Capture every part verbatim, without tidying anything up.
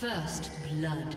First blood.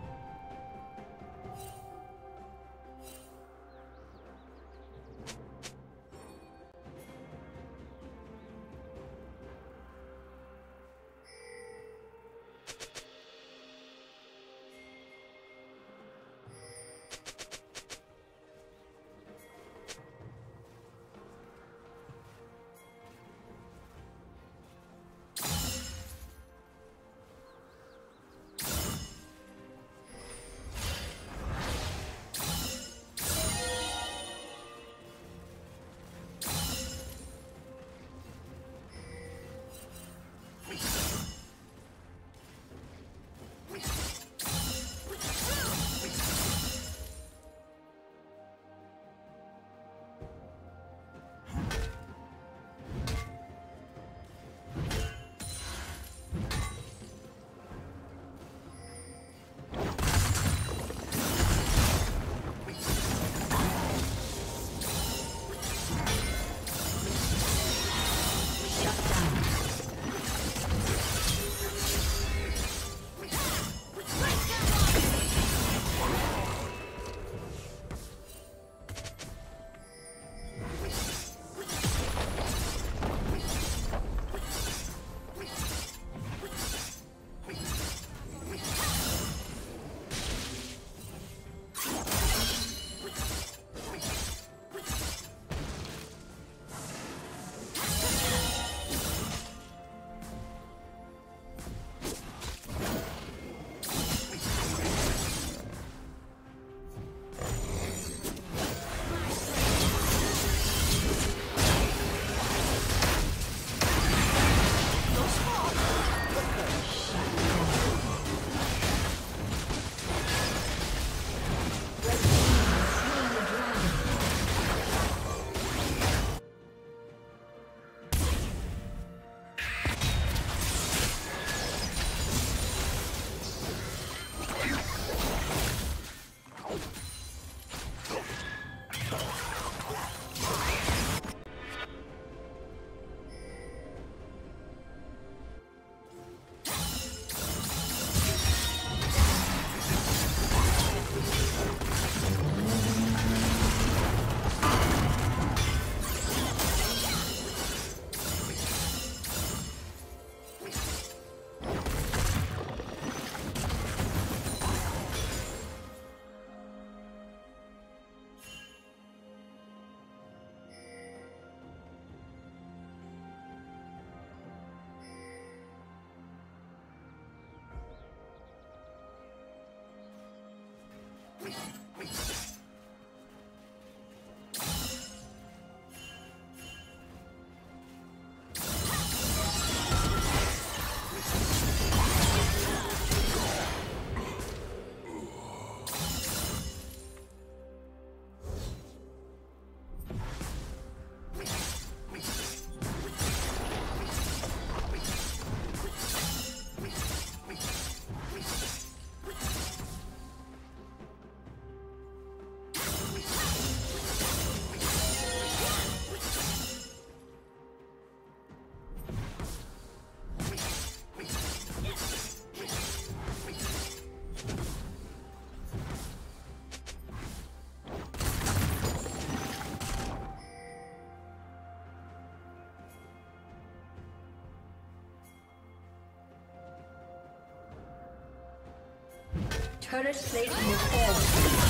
Turret plate will fall.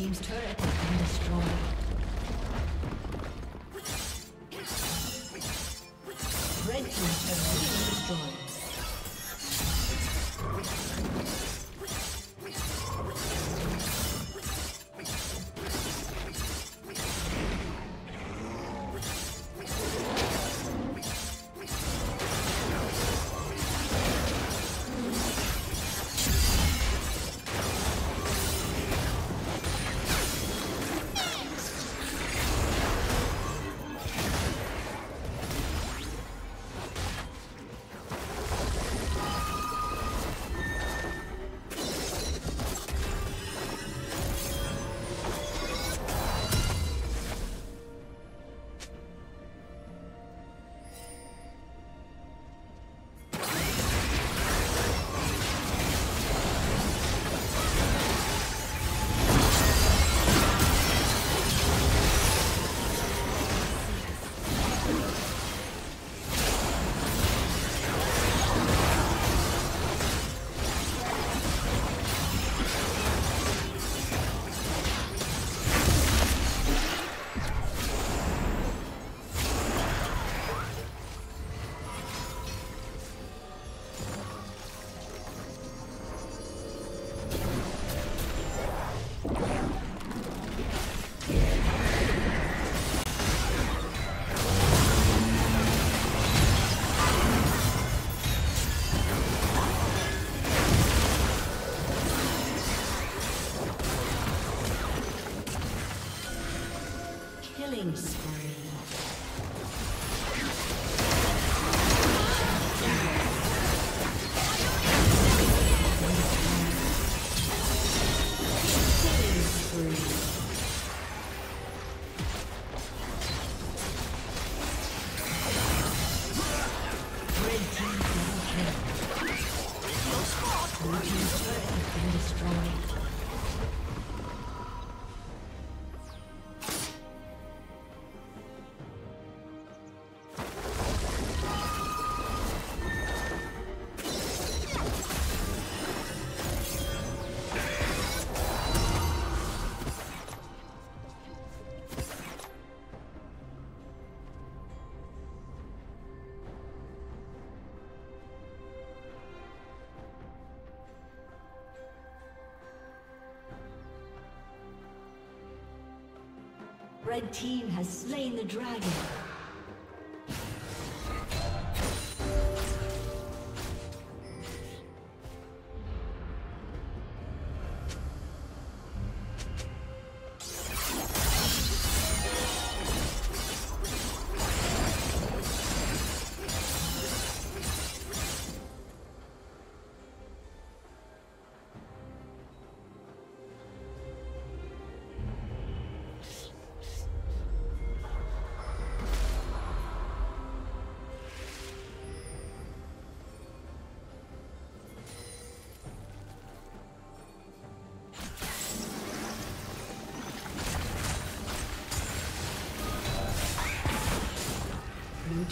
team's turret has been destroyed. Red team's turret has been destroyed. Red team has slain the dragon. Your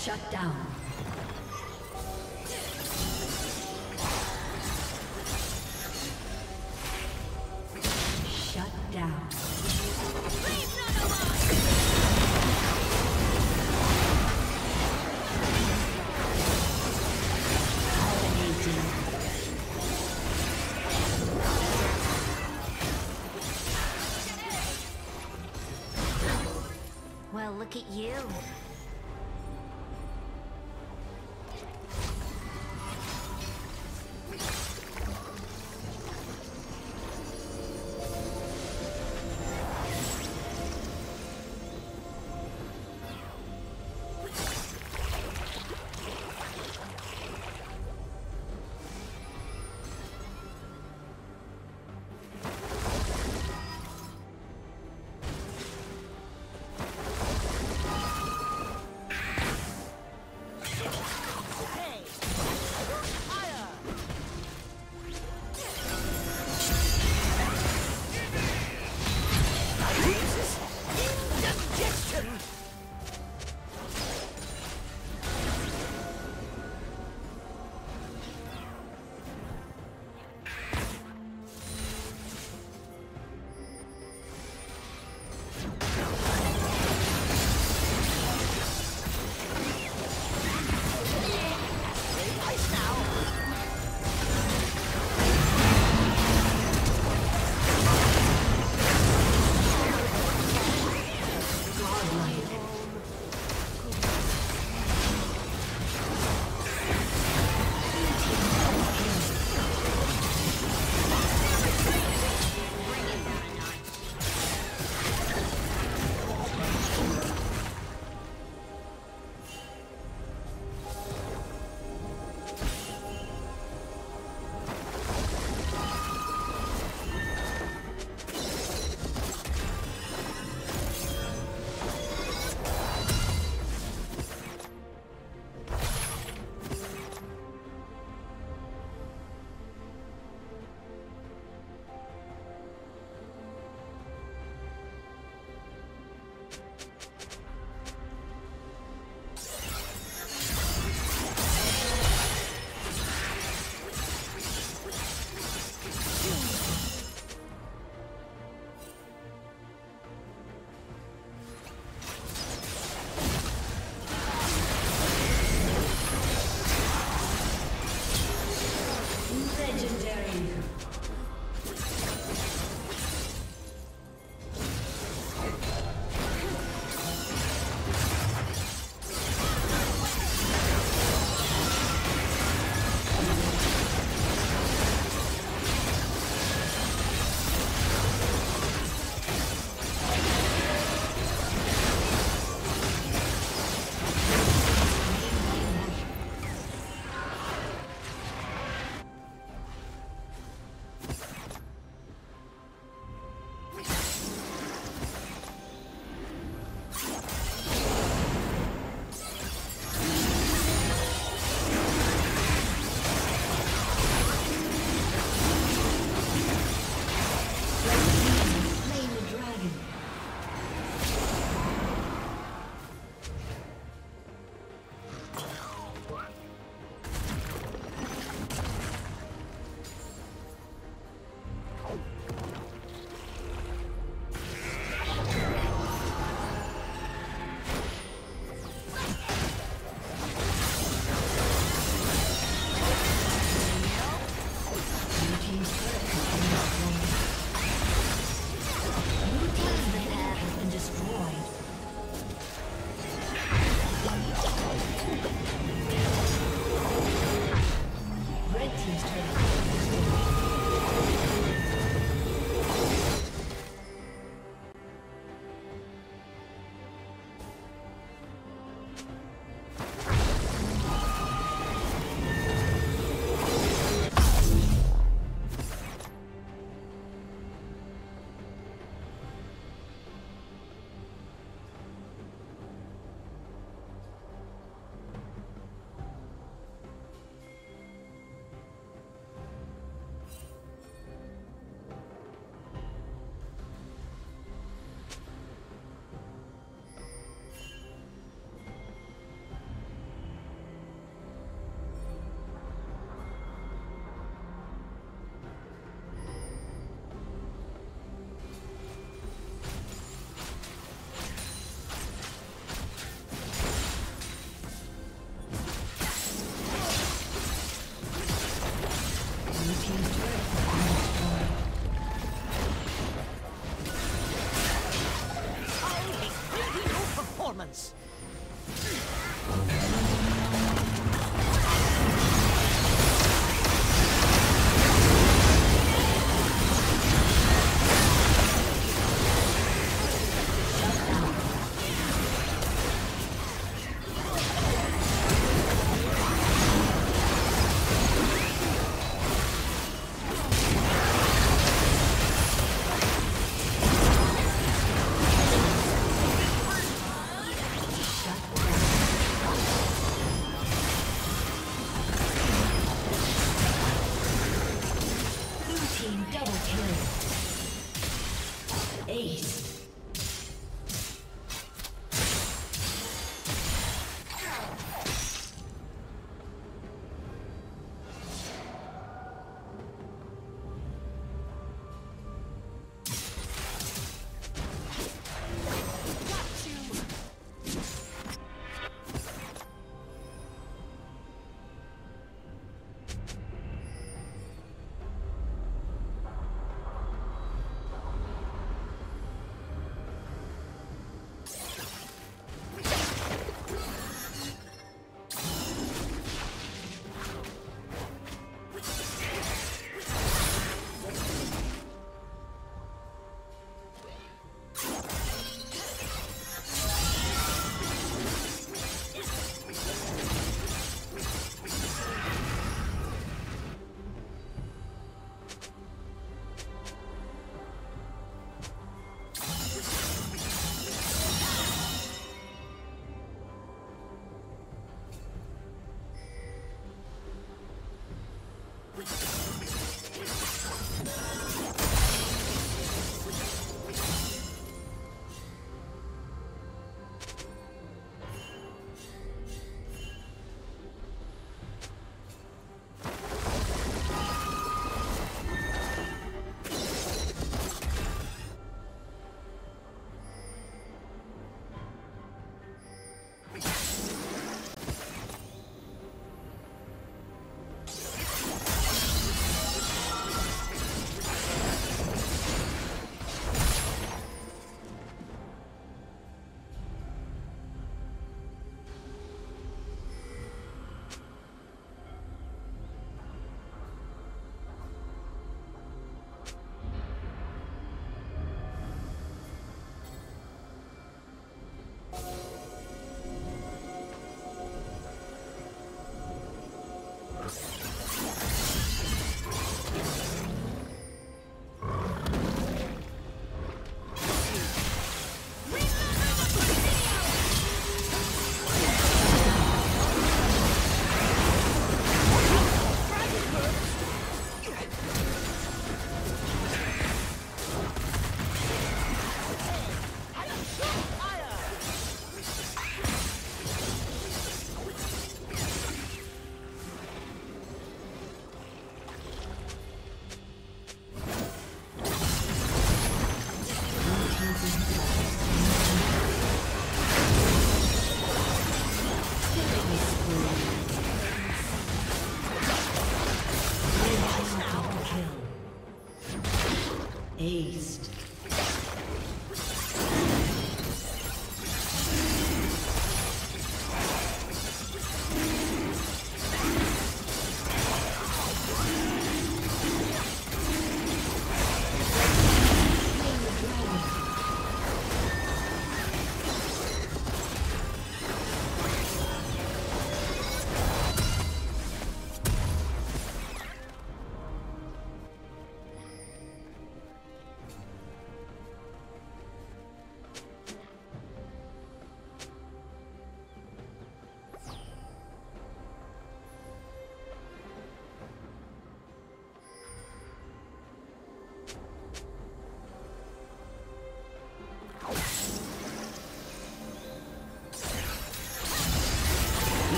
Shut down. Look at you.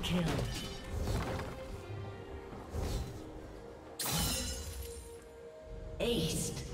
Kill. Aced.